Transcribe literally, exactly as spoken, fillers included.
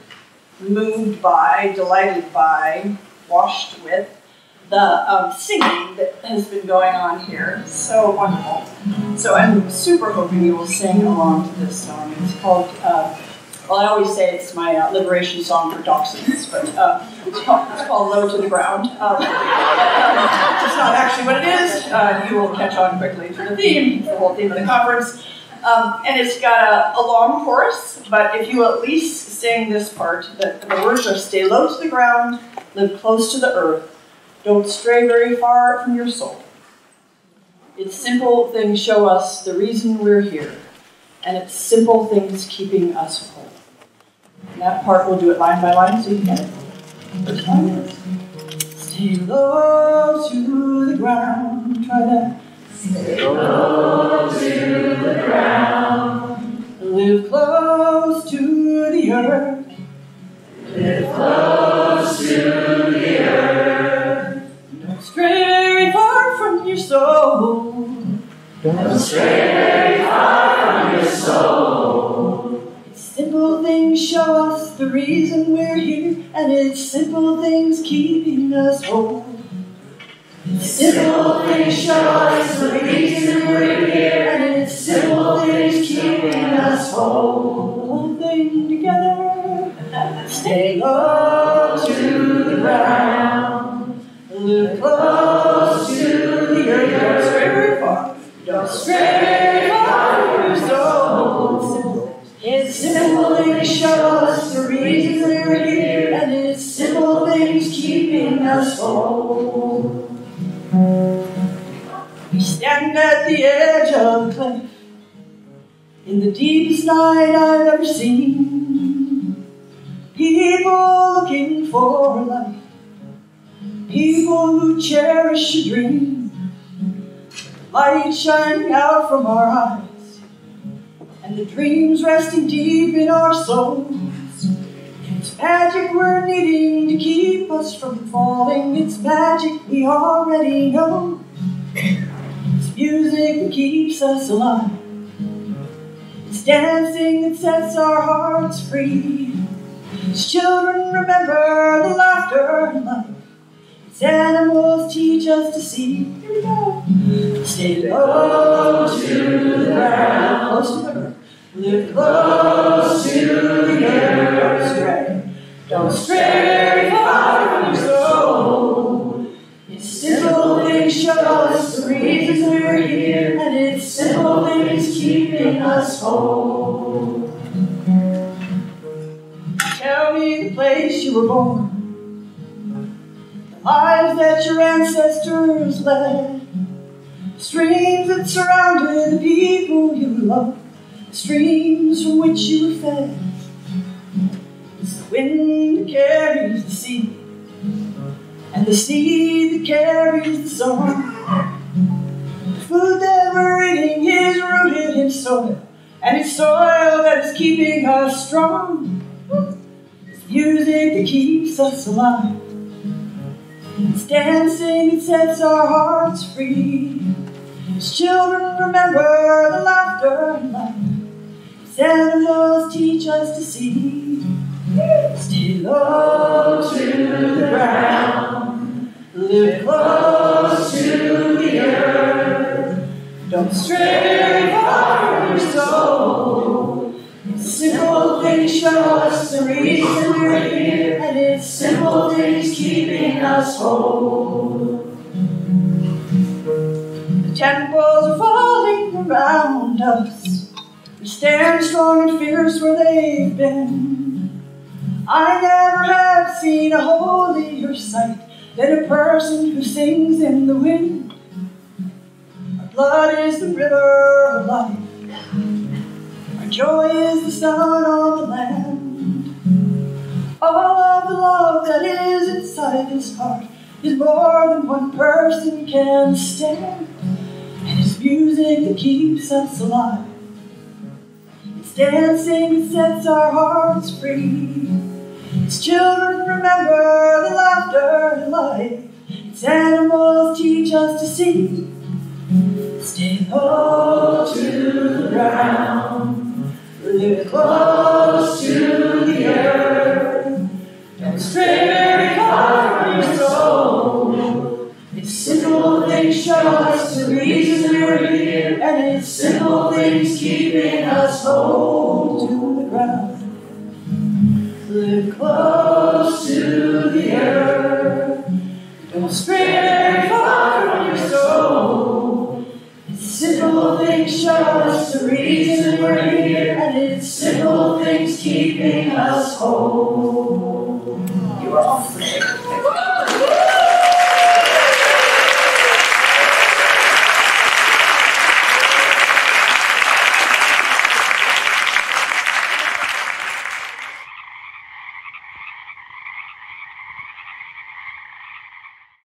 moved by, delighted by, washed with the um, singing that has been going on here. It's so wonderful. So I'm super hoping you will sing along to this song. It's called, uh, well, I always say it's my uh, liberation song for dachshunds, but uh, it's, called, it's called Low to the Ground. Um, it's not actually what it is. Uh, you will catch on quickly to the theme, the whole theme of the conference. Um, and it's got a, a long chorus, but if you at least sing this part, that the words are stay low to the ground, live close to the earth, don't stray very far from your soul. It's simple things show us the reason we're here, and it's simple things keeping us whole. And that part we'll do it line by line so you can get it. Stay low to the ground, try that. Stay low to the ground. Live close to the earth. Live close to the earth. Don't stray far from your soul. Don't stray far from your soul. Simple things show us the reason we're here, and it's simple things keeping us whole. Simple things show us the reason we're here, and it's simple things keeping us Your spirit of soul. His simple things show us the reason we're here, and His simple things keeping us whole. We stand at the edge of cliff, in the deepest night I've ever seen. People looking for life, people who cherish a dream. Light shining out from our eyes, and the dreams resting deep in our souls. It's magic we're needing to keep us from falling. It's magic we already know. It's music that keeps us alive. It's dancing that sets our hearts free. As children remember the laughter and life. As animals teach us to see. Here we go. Stay low to the ground. Close to the earth. Live close to the air. Don't stray. Don't stray far from your soul. It's simple things show us the reasons we're here, and it's simple things keeping us whole. Tell me the place you were born, lives that your ancestors led, streams that surrounded the people you loved, streams from which you were fed. It's the wind that carries the sea, and the sea that carries the song. The food that we're eating is rooted in soil, and it's soil that is keeping us strong. It's music that keeps us alive. It's dancing that sets our hearts free. As children remember the laughter and life. As animals teach us to see. Stay low to the ground. Live close to the earth. Don't stray far from your soul. Simple things show us the reason we're here, and it's simple things keeping us whole. The temples are falling around us. We stand strong and fierce where they've been. I never have seen a holier sight than a person who sings in the wind. Our blood is the river of life. Joy is the sun on the land. All of the love that is inside this heart is more than one person can stand. And it's music that keeps us alive. It's dancing that sets our hearts free. It's children remember the laughter and life. It's animals teach us to see. Stay low to the ground. Live close to the earth. Don't stray very far from your soul. It's simple things show us the reason we're here, and it's simple things keeping us whole. To the ground. Live close to the earth. Don't stray very far from your soul. It's simple things show us the reason we're here, and it's simple things keeping us whole. You are awesome.